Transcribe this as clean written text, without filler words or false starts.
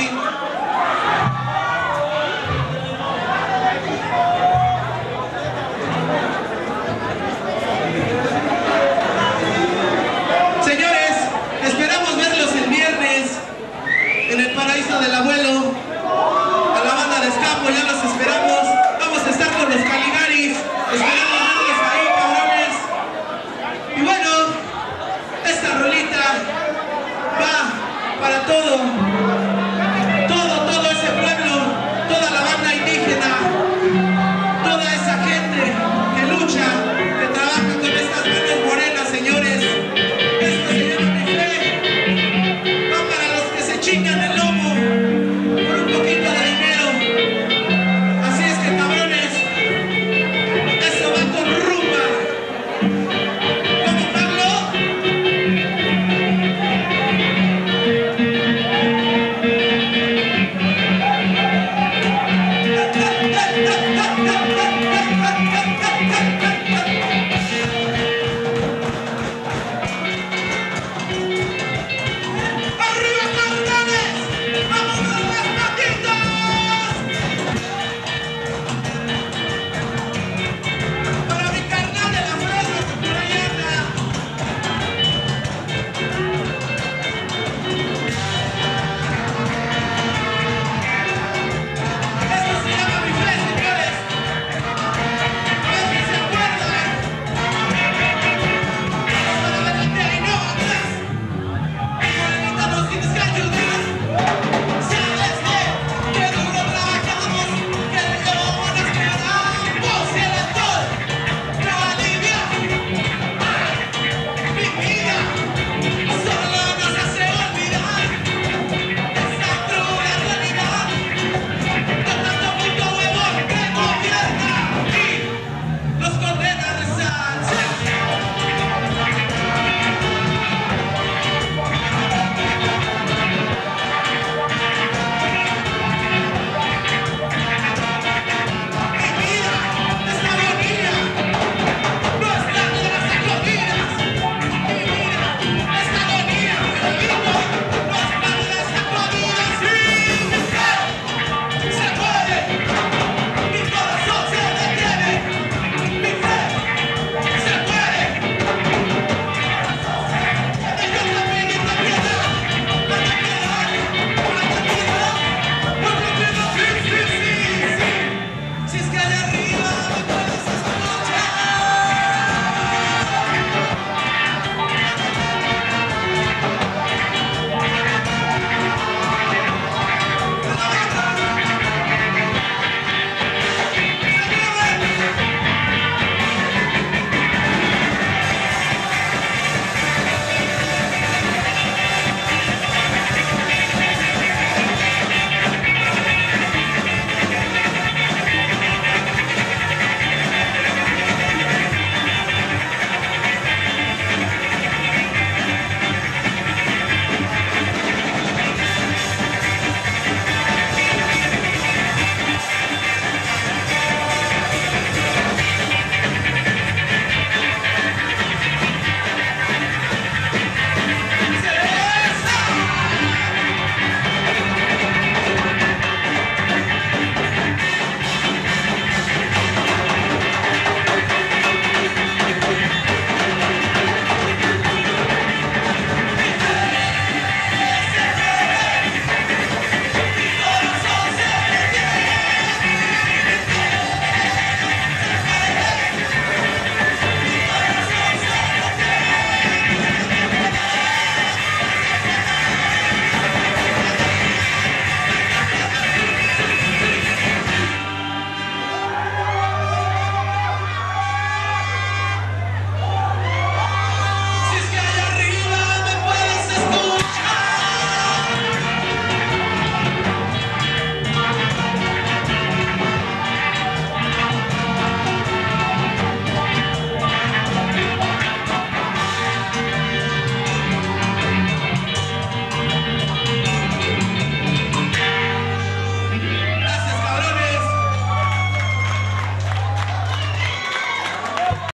Señores, esperamos verlos el viernes en el paraíso del abuelo. A la banda de Escapo ya los esperamos. Vamos a estar con los Caligaris. Esperamos verlos ahí, cabrones. Y bueno, esta rolita va para todo ese pueblo, toda la banda indígena, toda esa gente que lucha, que trabaja con estas bandas morenas, señores. Esto se llama mi fe. Va para los que se chingan el